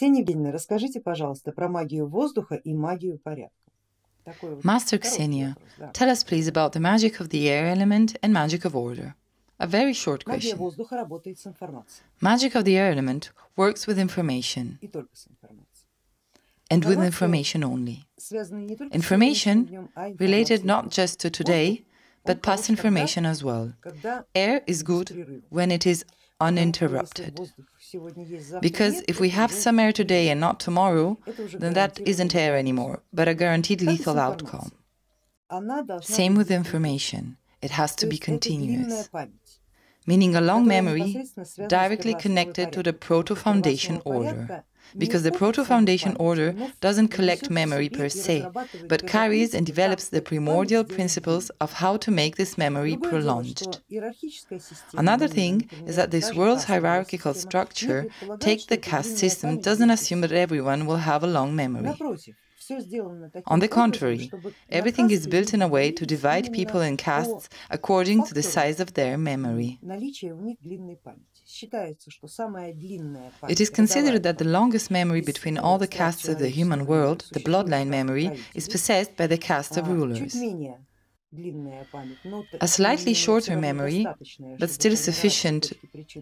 Ксения Евгеньевна, расскажите, пожалуйста, про магию воздуха и магию порядка. Master Ksenia, tell us please about the magic of the air element and magic of order. A very short question. Magic of the air element works with information and with information only. Information related not just to today, but past information as well. Air is good when it is uninterrupted. Because if we have some air today and not tomorrow, then that isn't air anymore, but a guaranteed lethal outcome. Same with information. It has to be continuous, meaning a long memory directly connected to the proto-foundation order, because the proto-foundation order doesn't collect memory per se, but carries and develops the primordial principles of how to make this memory prolonged. Another thing is that this world's hierarchical structure, take the caste system, doesn't assume that everyone will have a long memory. On the contrary, everything is built in a way to divide people in castes according to the size of their memory. It is considered that the longest memory between all the castes of the human world, the bloodline memory, is possessed by the caste of rulers. A slightly shorter memory, but still sufficient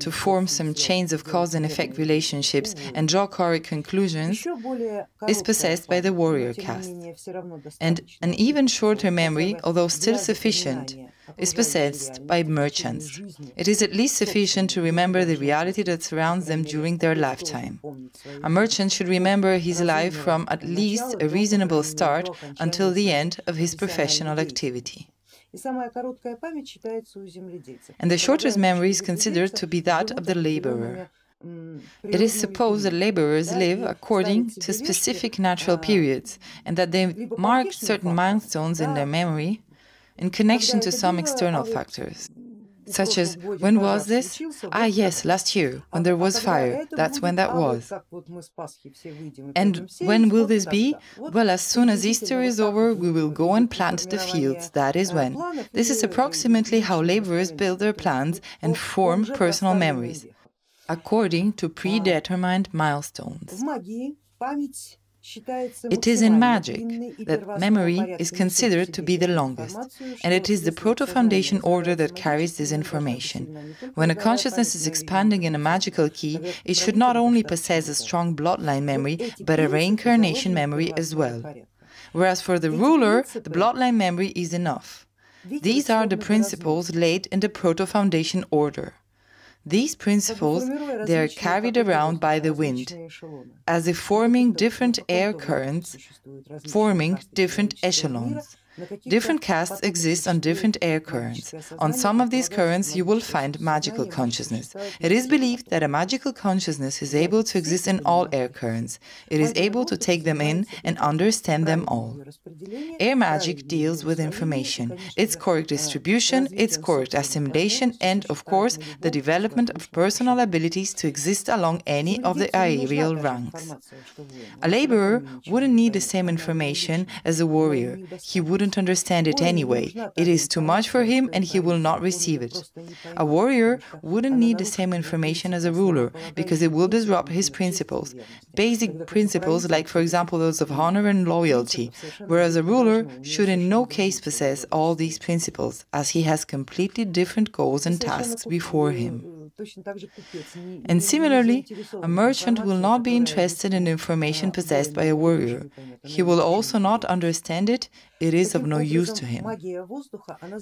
to form some chains of cause and effect relationships and draw correct conclusions, is possessed by the warrior caste. And an even shorter memory, although still sufficient, is possessed by merchants. It is at least sufficient to remember the reality that surrounds them during their lifetime. A merchant should remember his life from at least a reasonable start until the end of his professional activity. And the shortest memory is considered to be that of the laborer. It is supposed that laborers live according to specific natural periods and that they mark certain milestones in their memory in connection to some external factors. Such as, when was this? Ah, yes, last year, when there was fire. That's when that was. And when will this be? Well, as soon as Easter is over, we will go and plant the fields. That is when. This is approximately how laborers build their plans and form personal memories, according to predetermined milestones. It is in magic that memory is considered to be the longest, and it is the proto-foundation order that carries this information. When a consciousness is expanding in a magical key, it should not only possess a strong bloodline memory, but a reincarnation memory as well. Whereas for the ruler, the bloodline memory is enough. These are the principles laid in the proto-foundation order. These principles, they are carried around by the wind, as if forming different air currents, forming different echelons. Different castes exist on different air currents. On some of these currents you will find magical consciousness. It is believed that a magical consciousness is able to exist in all air currents. It is able to take them in and understand them all. Air magic deals with information, its correct distribution, its correct assimilation, and, of course, the development of personal abilities to exist along any of the aerial ranks. A laborer wouldn't need the same information as a warrior. He wouldn't understand it anyway. It is too much for him and he will not receive it. A warrior wouldn't need the same information as a ruler, because it will disrupt his principles. Basic principles like, for example, those of honor and loyalty, whereas a ruler should in no case possess all these principles, as he has completely different goals and tasks before him. And similarly, a merchant will not be interested in information possessed by a warrior. He will also not understand it. It is of no use to him.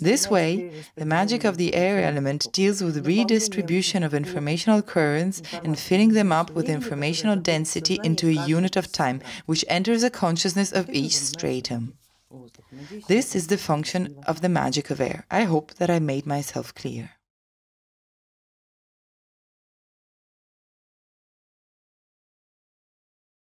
This way, the magic of the air element deals with redistribution of informational currents and filling them up with informational density into a unit of time, which enters the consciousness of each stratum. This is the function of the magic of air. I hope that I made myself clear.